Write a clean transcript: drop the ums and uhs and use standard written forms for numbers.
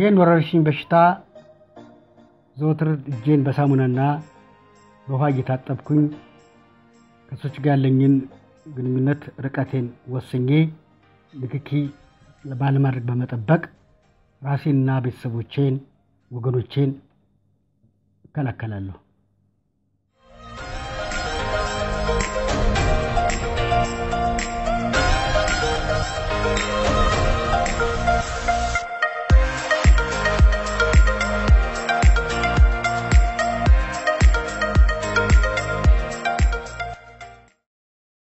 ይህን ወረርሽኝ በሽታ ዘወትር እጄን በሳሙናና በውሃ እየታጠብኩኝ ከሰዎች ጋር ያለኝን ግንኙነት ርቀቴን ወስኜ ንክኪ ባለማድረግ በመጠበቅ ራሴንና ቤተሰቦቼን ወገኖቼን እከላከላለሁ።